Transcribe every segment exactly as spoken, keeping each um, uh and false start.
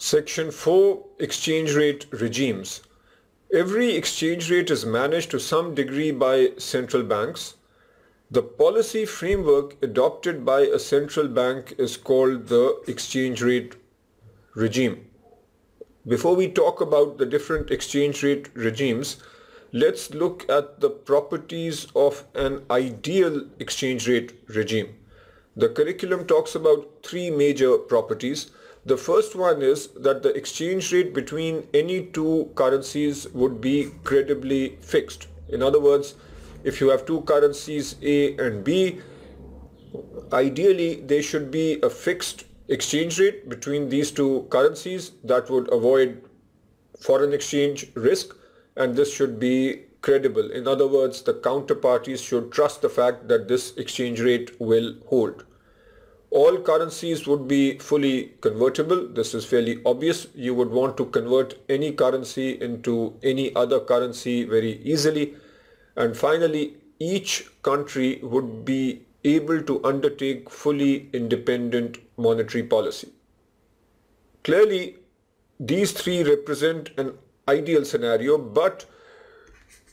Section four. Exchange rate regimes. Every exchange rate is managed to some degree by central banks. The policy framework adopted by a central bank is called the exchange rate regime. Before we talk about the different exchange rate regimes, let's look at the properties of an ideal exchange rate regime. The curriculum talks about three major properties. The first one is that the exchange rate between any two currencies would be credibly fixed. In other words, if you have two currencies A and B, ideally there should be a fixed exchange rate between these two currencies that would avoid foreign exchange risk, and this should be credible. In other words, the counterparties should trust the fact that this exchange rate will hold. All currencies would be fully convertible. This is fairly obvious. You would want to convert any currency into any other currency very easily. And finally, each country would be able to undertake fully independent monetary policy. Clearly, these three represent an ideal scenario, but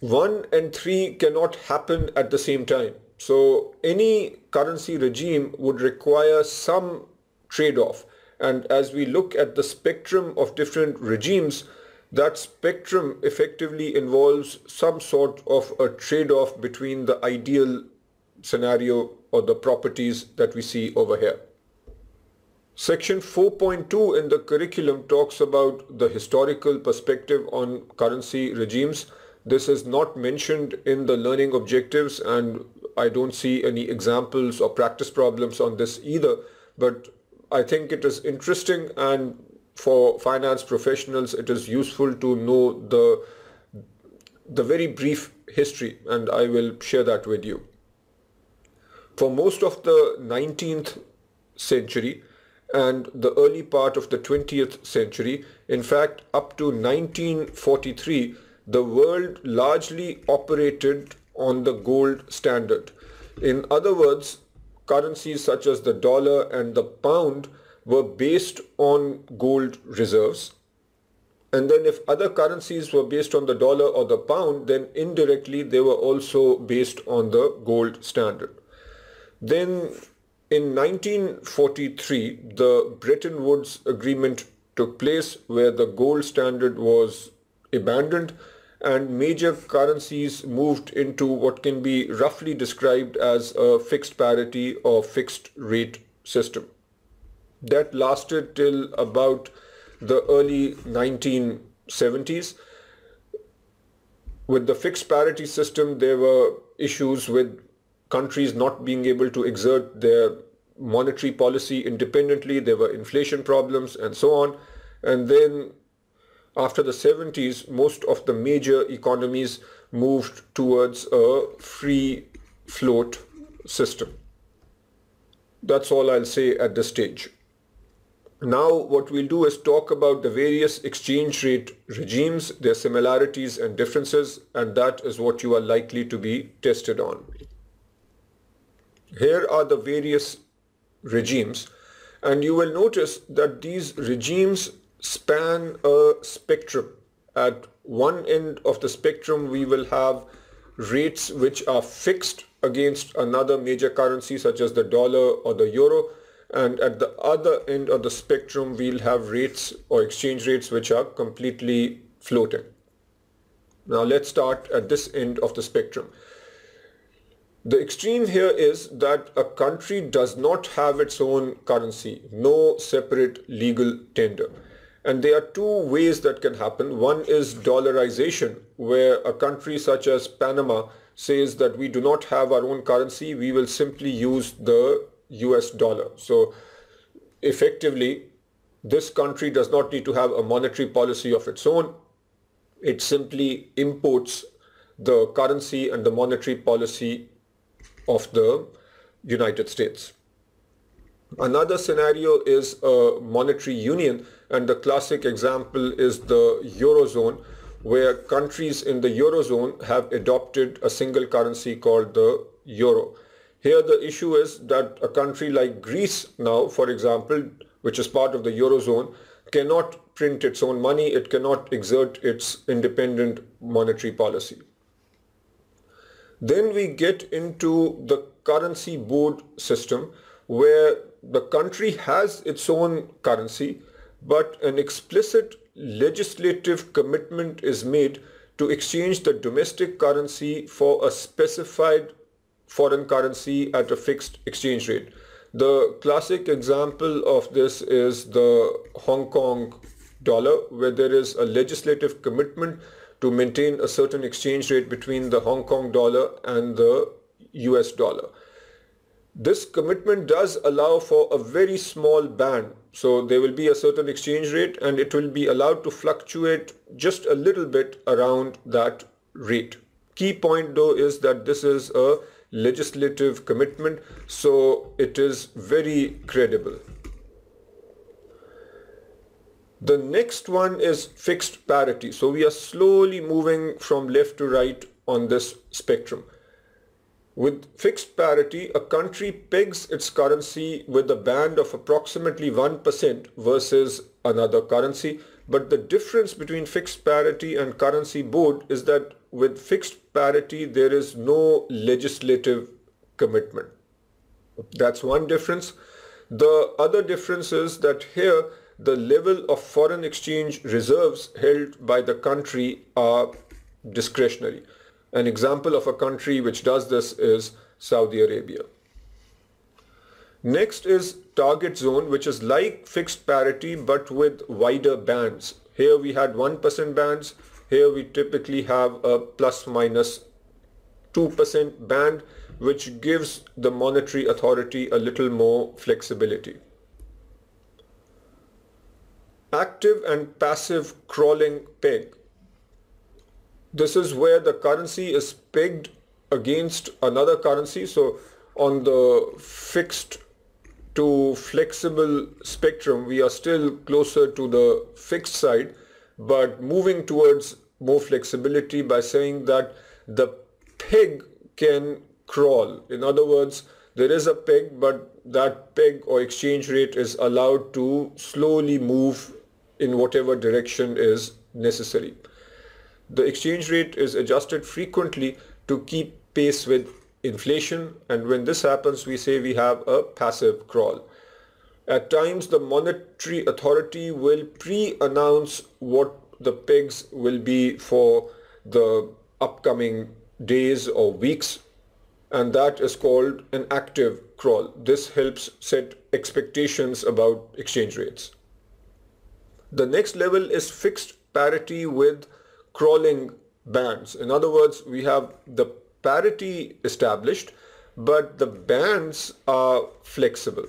one and three cannot happen at the same time. So any currency regime would require some trade-off. And as we look at the spectrum of different regimes, that spectrum effectively involves some sort of a trade-off between the ideal scenario or the properties that we see over here. Section four point two in the curriculum talks about the historical perspective on currency regimes. This is not mentioned in the learning objectives, and I don't see any examples or practice problems on this either, but I think it is interesting, and for finance professionals it is useful to know the the very brief history, and I will share that with you. For most of the nineteenth century and the early part of the twentieth century, in fact up to nineteen forty-three, the world largely operated on the gold standard. In other words, currencies such as the dollar and the pound were based on gold reserves, and then if other currencies were based on the dollar or the pound, then indirectly they were also based on the gold standard. Then in nineteen forty-three, the Bretton Woods Agreement took place, where the gold standard was abandoned and major currencies moved into what can be roughly described as a fixed parity or fixed rate system. That lasted till about the early nineteen seventies. With the fixed parity system, there were issues with countries not being able to exert their monetary policy independently. There were inflation problems and so on. And then after the seventies, most of the major economies moved towards a free float system. That's all I'll say at this stage. Now what we'll do is talk about the various exchange rate regimes, their similarities and differences, and that is what you are likely to be tested on. Here are the various regimes, and you will notice that these regimes span a spectrum. At one end of the spectrum, we will have rates which are fixed against another major currency such as the dollar or the euro, and at the other end of the spectrum we'll have rates or exchange rates which are completely floating. Now let's start at this end of the spectrum. The extreme here is that a country does not have its own currency, no separate legal tender. And there are two ways that can happen. One is dollarization, where a country such as Panama says that we do not have our own currency, we will simply use the U S dollar. So effectively, this country does not need to have a monetary policy of its own. It simply imports the currency and the monetary policy of the United States. Another scenario is a monetary union, and the classic example is the Eurozone, where countries in the Eurozone have adopted a single currency called the euro. Here the issue is that a country like Greece now, for example, which is part of the Eurozone, cannot print its own money, it cannot exert its independent monetary policy. Then we get into the currency board system, where the country has its own currency, but an explicit legislative commitment is made to exchange the domestic currency for a specified foreign currency at a fixed exchange rate. The classic example of this is the Hong Kong dollar, where there is a legislative commitment to maintain a certain exchange rate between the Hong Kong dollar and the U S dollar. This commitment does allow for a very small band. So there will be a certain exchange rate and it will be allowed to fluctuate just a little bit around that rate. Key point though is that this is a legislative commitment, so it is very credible. The next one is fixed parity. So we are slowly moving from left to right on this spectrum. With fixed parity, a country pegs its currency with a band of approximately one percent versus another currency. But the difference between fixed parity and currency board is that with fixed parity, there is no legislative commitment. That's one difference. The other difference is that here, the level of foreign exchange reserves held by the country are discretionary. An example of a country which does this is Saudi Arabia. Next is target zone, which is like fixed parity but with wider bands. Here we had one percent bands. Here we typically have a plus minus two percent band, which gives the monetary authority a little more flexibility. Active and passive crawling peg. This is where the currency is pegged against another currency. So on the fixed to flexible spectrum, we are still closer to the fixed side, but moving towards more flexibility by saying that the peg can crawl. In other words, there is a peg, but that peg or exchange rate is allowed to slowly move in whatever direction is necessary. The exchange rate is adjusted frequently to keep pace with inflation, and when this happens, we say we have a passive crawl. At times, the monetary authority will pre-announce what the pegs will be for the upcoming days or weeks, and that is called an active crawl. This helps set expectations about exchange rates. The next level is fixed parity with crawling bands. In other words, we have the parity established, but the bands are flexible.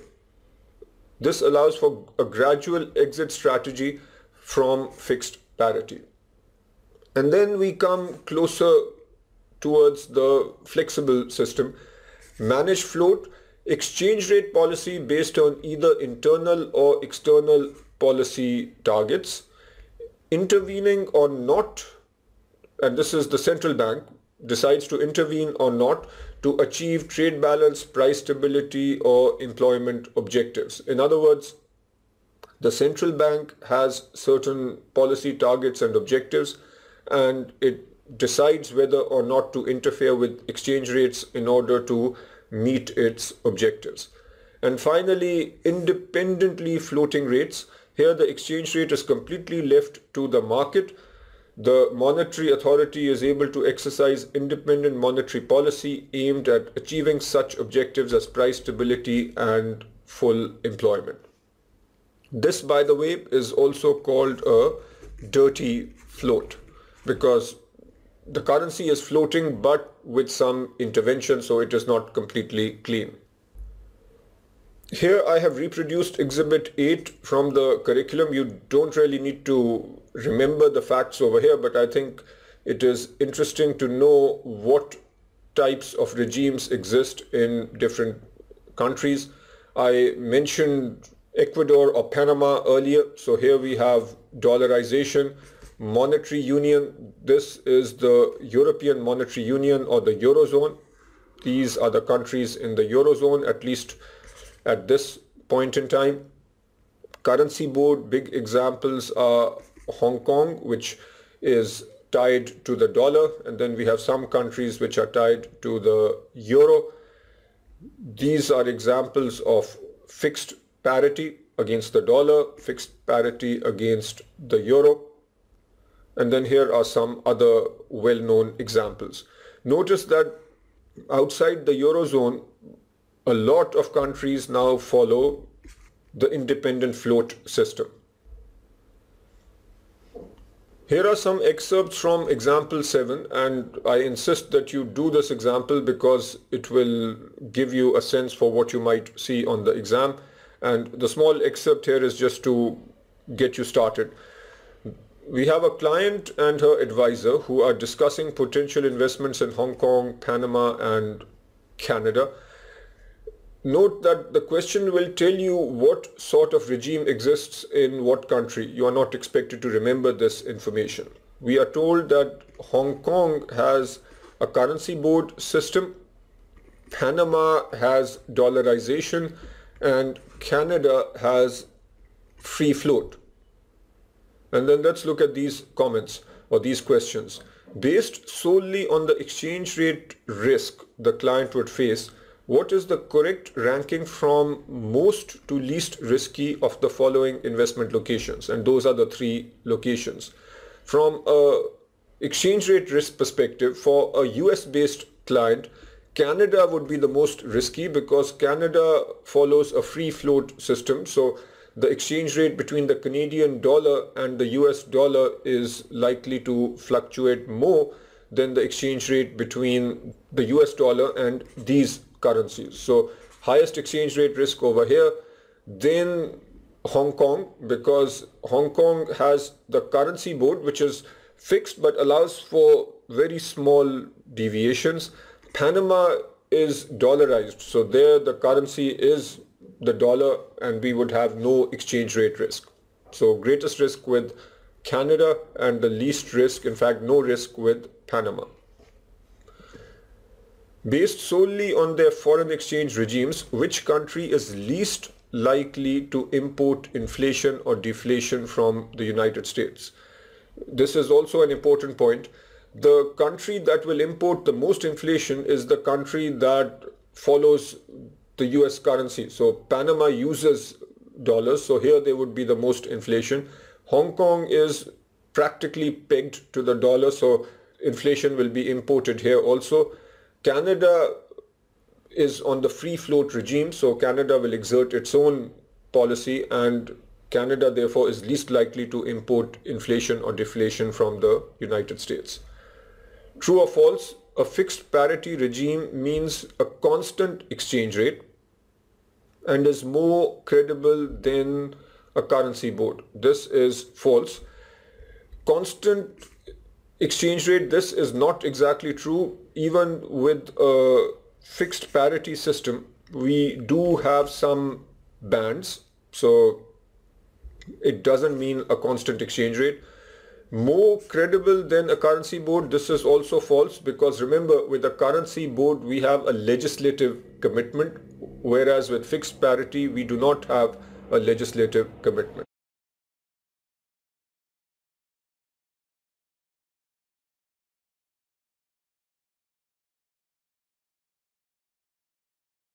This allows for a gradual exit strategy from fixed parity. And then we come closer towards the flexible system. Manage float, exchange rate policy based on either internal or external policy targets. Intervening or not, and this is the central bank decides to intervene or not to achieve trade balance, price stability or employment objectives. In other words, the central bank has certain policy targets and objectives, and it decides whether or not to interfere with exchange rates in order to meet its objectives. And finally, independently floating rates. Here the exchange rate is completely left to the market. The monetary authority is able to exercise independent monetary policy aimed at achieving such objectives as price stability and full employment. This, by the way, is also called a dirty float, because the currency is floating but with some intervention, so it is not completely clean. Here I have reproduced Exhibit eight from the curriculum. You don't really need to remember the facts over here, but I think it is interesting to know what types of regimes exist in different countries. I mentioned Ecuador or Panama earlier, so here we have dollarization, monetary union. This is the European Monetary Union or the Eurozone. These are the countries in the Eurozone, at least at this point in time. currency board, big examples are Hong Kong, which is tied to the dollar, and then we have some countries which are tied to the euro. These are examples of fixed parity against the dollar, fixed parity against the euro. And then here are some other well-known examples. Notice that outside the eurozone, a lot of countries now follow the independent float system. Here are some excerpts from example seven, and I insist that you do this example because it will give you a sense for what you might see on the exam. And the small excerpt here is just to get you started. We have a client and her advisor who are discussing potential investments in Hong Kong, Panama, and Canada. Note that the question will tell you what sort of regime exists in what country. You are not expected to remember this information. We are told that Hong Kong has a currency board system, Panama has dollarization, and Canada has free float. And then let's look at these comments or these questions. Based solely on the exchange rate risk the client would face, what is the correct ranking from most to least risky of the following investment locations? And those are the three locations. From a exchange rate risk perspective, for a U S based client, Canada would be the most risky because Canada follows a free float system. So the exchange rate between the Canadian dollar and the U S dollar is likely to fluctuate more than the exchange rate between the U S dollar and these currencies. So highest exchange rate risk over here. Then Hong Kong, because Hong Kong has the currency board, which is fixed but allows for very small deviations. Panama is dollarized, so there the currency is the dollar and we would have no exchange rate risk. So greatest risk with Canada and the least risk, in fact no risk, with Panama. Based solely on their foreign exchange regimes, which country is least likely to import inflation or deflation from the United States? This is also an important point. The country that will import the most inflation is the country that follows the U S currency. So Panama uses dollars, so here there would be the most inflation. Hong Kong is practically pegged to the dollar, so inflation will be imported here also. Canada is on the free float regime, so Canada will exert its own policy, and Canada therefore is least likely to import inflation or deflation from the United States. True or false? A fixed parity regime means a constant exchange rate and is more credible than a currency board. This is false. Constant exchange rate, this is not exactly true. Even with a fixed parity system, we do have some bands. So it doesn't mean a constant exchange rate. More credible than a currency board, this is also false, because remember, with a currency board we have a legislative commitment, whereas with fixed parity we do not have a legislative commitment.